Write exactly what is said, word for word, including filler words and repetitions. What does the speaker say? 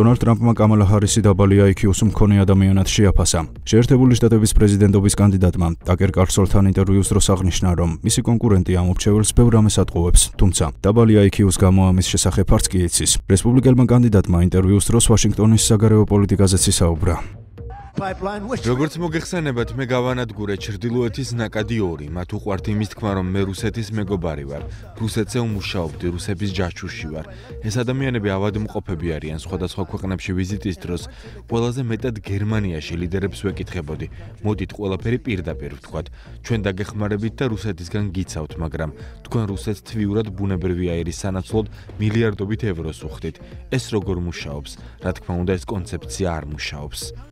Donald Trumpma Kamala Harrisi dabalia IQ-s მქონე ადამიანად შეაფასა. Შეერთებული შტატების პრეზიდენტობის კანდიდატმა Tucker Carlson-თან ინტერვიუს დროს აღნიშნა, რომ მისი კონკურენტი ამ ურჩეველს ბევრ რამეს ატყუებს, თუმცა დაბალია IQ-s გამო ამის შესახებ არც კი იცის. Რესპუბლიკელმა კანდიდატმა ინტერვიუს დროს ვაშინგტონის საგარეო პოლიტიკაზეც ისაუბრა. Როგორც მოგეხსენებათ, მე გავანადგურე ჩრდილოეთის ნაკადი ორი. Მათ უყვართ იმის თქმა, რომ მე რუსეთის მეგობარი ვარ. რუსეთზე ვმუშაობდი, რუსების ჯაჭვში ვარ. ეს ადამიანები ავადმყოფები არიან, სხვადასხვა ქვეყნებში ვიზიტის დროს. Ყველაზე მეტად გერმანიაში ლიდერებს ვეკითხებოდი. მოდით ყველაფერი პირდაპირ ვთქვათ. ჩვენ დაგეხმარებით და რუსეთისგან გიცავთ, მაგრამ თქვენ რუსეთს თვიურად ბუნებრივი აირის სანაცვლოდ მილიარდობით ევროს უხდით. ეს როგორ მუშაობს? Რა თქმა უნდა, ეს კონცეფცია არ მუშაობს.